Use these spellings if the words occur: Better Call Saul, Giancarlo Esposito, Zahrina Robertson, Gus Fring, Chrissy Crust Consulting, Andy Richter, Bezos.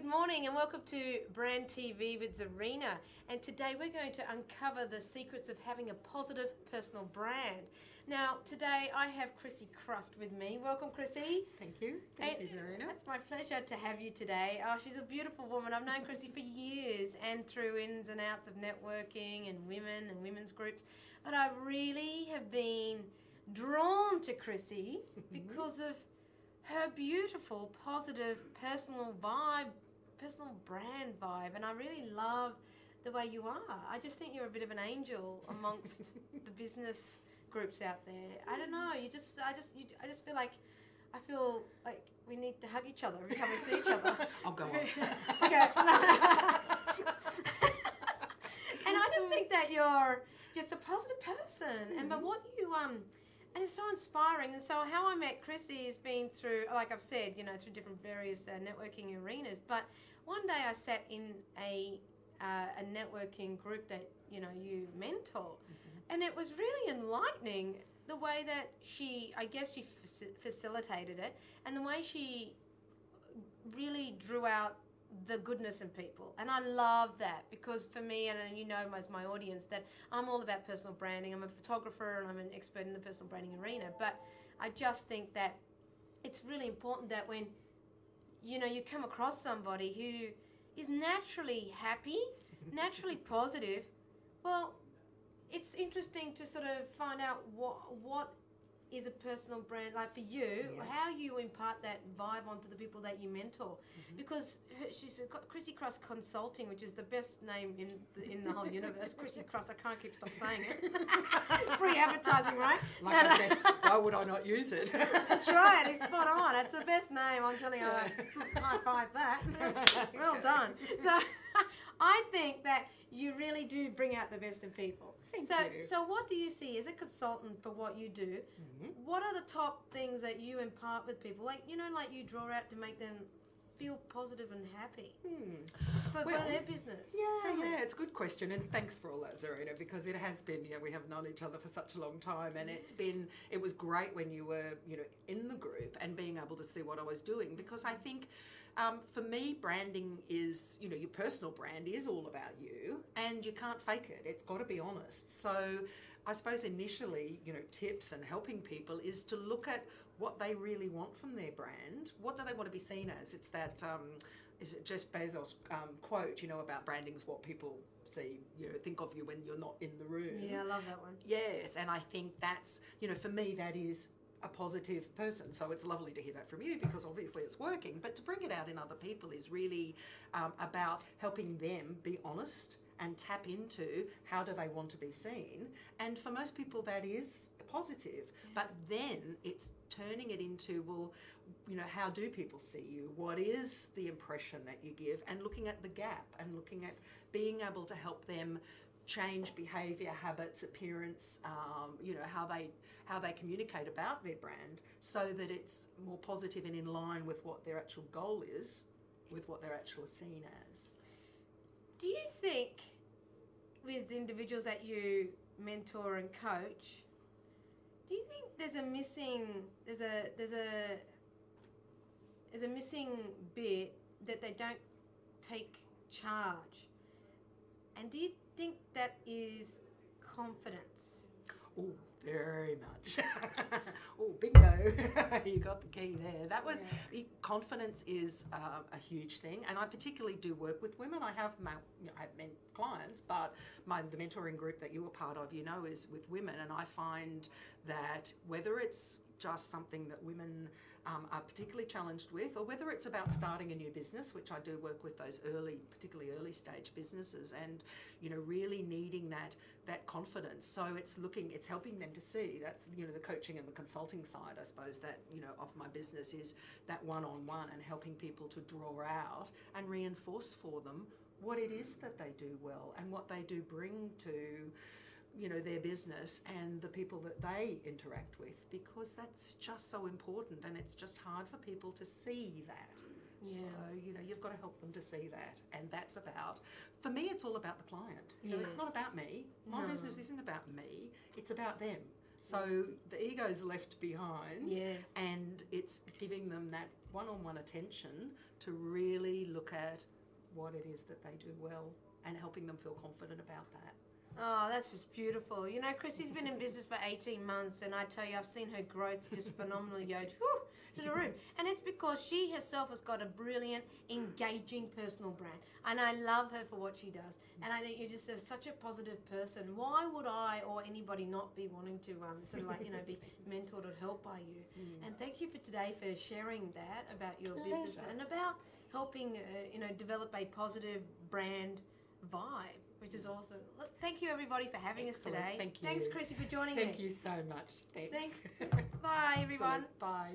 Good morning and welcome to Brand TV with Zahrina, and today we're going to uncover the secrets of having a positive personal brand. Now today I have Chrissy Crust with me. Welcome Chrissy. Thank you. Thank you Zahrina. It's my pleasure to have you today. Oh, she's a beautiful woman. I've known Chrissy for years and through ins and outs of networking and women and women's groups, but I really have been drawn to Chrissy because of her beautiful, positive, personal vibe, personal brand vibe, and I really love the way you are. I just think you're a bit of an angel amongst the business groups out there. I don't know. I just feel like. I feel like we need to hug each other every time we see each other. I'll go on. Okay. And I just think that you're just a positive person, and but what you And it's so inspiring. And so how I met Chrissy has been through, like I've said, you know, through different various networking arenas. But one day I sat in a networking group that, you know, you mentor. And it was really enlightening the way that she, I guess she facilitated it, and the way she really drew out the goodness in people. And I love that, because for me, and you know as my audience, that I'm all about personal branding. I'm a photographer and I'm an expert in the personal branding arena, but I just think that it's really important that when you know you come across somebody who is naturally happy, naturally positive, well, it's interesting to sort of find out what is a personal brand like for you, yes. How you impart that vibe onto the people that you mentor, because she's got Chrissy Crust Consulting, which is the best name in the whole universe. Chrissy Crust, I can't stop saying it. Free advertising, right? Like no, I said, why would I not use it? That's right, it's spot on. It's the best name. I'm telling you, I high five that. Well done. So I think that you really do bring out the best in people. Thank you. So what do you see as a consultant for what you do? What are the top things that you impart with people? Like, you know, like you draw out to make them feel positive and happy for their business. Yeah, it's a good question, and thanks for all that, Zahrina, because it has been, you know, we have known each other for such a long time, and it was great when you were, you know, in the group and being able to see what I was doing, because I think for me, branding is, you know, your personal brand is all about you, and you can't fake it. It's got to be honest. So I suppose initially, you know, tips and helping people is to look at what they really want from their brand. What do they want to be seen as? It's that, is it just Bezos quote, you know, about branding is what people see, you know, think of you when you're not in the room. Yeah, I love that one. Yes, and I think that's, you know, for me, that is a positive person. So it's lovely to hear that from you, because obviously it's working, but to bring it out in other people is really about helping them be honest and tap into how do they want to be seen. And for most people that is positive, but then it's turning it into, well, you know, how do people see you? What is the impression that you give? And looking at the gap and looking at being able to help them change behavior, habits, appearance, you know, how they communicate about their brand so that it's more positive and in line with what their actual goal is, with what they're actually seen as. Do you think with individuals that you mentor and coach, do you think there's a missing bit that they don't take charge? And do you think that is confidence? Oh, very much. Oh, bingo. You got the key there. That was, confidence is a huge thing, and I particularly do work with women. I have men clients, but the mentoring group that you were part of, you know, is with women, and I find that whether it's just something that women are particularly challenged with, or whether it's about starting a new business, which I do work with those particularly early stage businesses, and you know, really needing that confidence. So it's helping them to see, that's, you know, the coaching and the consulting side, I suppose, that, you know, of my business is that one-on-one and helping people to draw out and reinforce for them what it is that they do well and what they do bring to, you know, their business and the people that they interact with, because that's just so important, and it's just hard for people to see that. Yeah. So, you know, you've got to help them to see that, and that's about, for me, it's all about the client. You know, it's not about me. My business isn't about me. It's about them. So the ego's left behind, yes, and it's giving them that one-on-one attention to really look at what it is that they do well and helping them feel confident about that. Oh, that's just beautiful. You know, Chrissy's been in business for 18 months, and I tell you, I've seen her growth just phenomenally go to the roof. And it's because she herself has got a brilliant, engaging personal brand. And I love her for what she does. And I think you're just such a positive person. Why would I or anybody not be wanting to sort of like, you know, be mentored or helped by you? Mm. And thank you for today for sharing that about your business and about helping, you know, develop a positive brand vibe, which is awesome. Look, thank you everybody for having us today. Thank you. Thanks Chrissy for joining me. Thank you so much. Thanks. Bye everyone. Bye.